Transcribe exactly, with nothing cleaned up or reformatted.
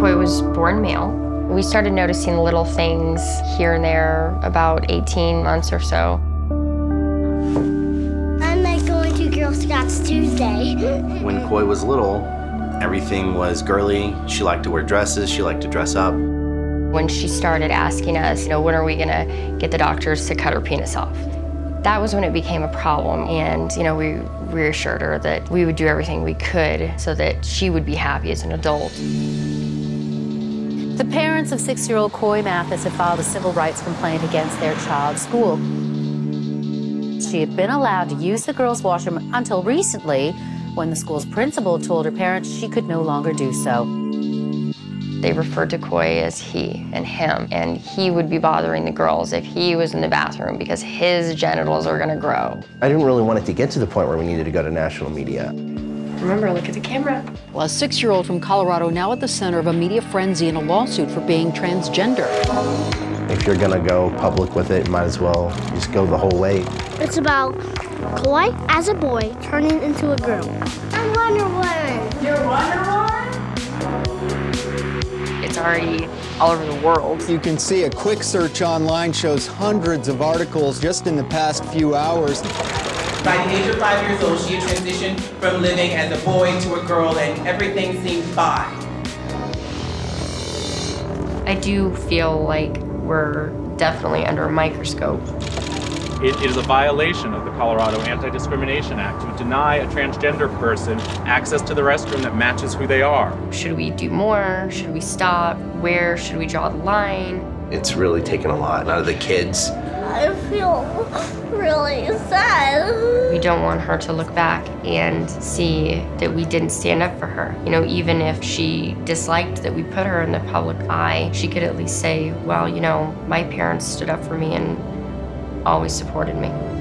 Coy was born male. We started noticing little things here and there about eighteen months or so. I'm like going to Girl Scouts Tuesday. When Coy was little, everything was girly. She liked to wear dresses, she liked to dress up. When she started asking us, you know, when are we gonna get the doctors to cut her penis off? That was when it became a problem, and you know, we reassured her that we would do everything we could so that she would be happy as an adult. The parents of six-year-old Coy Mathis had filed a civil rights complaint against their child's school. She had been allowed to use the girls' washroom until recently, when the school's principal told her parents she could no longer do so. They referred to Coy as he and him, and he would be bothering the girls if he was in the bathroom because his genitals are gonna grow. I didn't really want it to get to the point where we needed to go to national media. Remember, look at the camera. Well, a six-year-old from Colorado now at the center of a media frenzy in a lawsuit for being transgender. If you're gonna go public with it, might as well just go the whole way. It's about Coy as a boy turning into a girl. I'm Wonder Woman. You're Wonder Woman? It's already all over the world. You can see a quick search online shows hundreds of articles just in the past few hours. By the age of five years old, she transitioned from living as a boy to a girl, and everything seemed fine. I do feel like we're definitely under a microscope. It is a violation of the Colorado Anti-Discrimination Act to deny a transgender person access to the restroom that matches who they are. Should we do more? Should we stop? Where should we draw the line? It's really taken a lot out of the kids. I feel really sad. We don't want her to look back and see that we didn't stand up for her. You know, even if she disliked that we put her in the public eye, she could at least say, well, you know, my parents stood up for me and always supported me.